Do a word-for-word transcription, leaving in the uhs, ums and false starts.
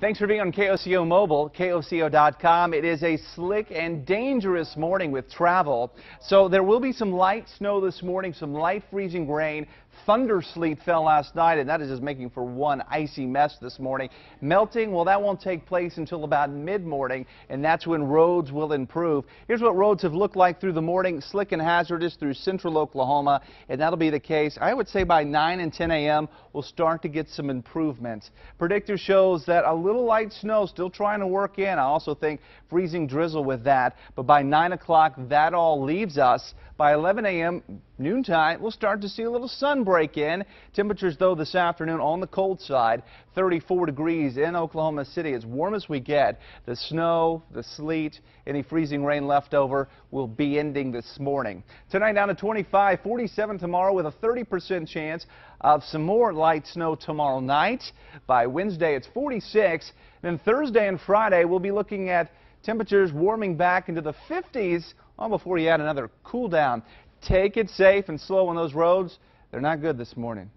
Thanks for being on K O C O Mobile, K O C O dot com. It is a slick and dangerous morning with travel. So there will be some light snow this morning, some light freezing rain. Thunder sleet fell last night, and that is just making for one icy mess this morning. Melting, well, that won't take place until about mid-morning, and that's when roads will improve. Here's what roads have looked like through the morning, slick and hazardous through central Oklahoma, and that'll be the case. I would say by nine and ten a m we'll start to get some improvements. Predictor shows that a little light snow still trying to work in. I also think freezing drizzle with that, but by nine o'clock, that all leaves us. By eleven a m, noontime, we'll start to see a little sun break in. Temperatures, though, this afternoon on the cold side, thirty-four degrees in Oklahoma City. As warm as we get, the snow, the sleet, any freezing rain left over will be ending this morning. Tonight down to twenty-five, forty-seven tomorrow with a thirty percent chance of some more light snow tomorrow night. By Wednesday, it's forty-six. Then Thursday and Friday, we'll be looking at temperatures warming back into the fifties on before you add another cool down. Take it safe and slow on those roads. They're not good this morning.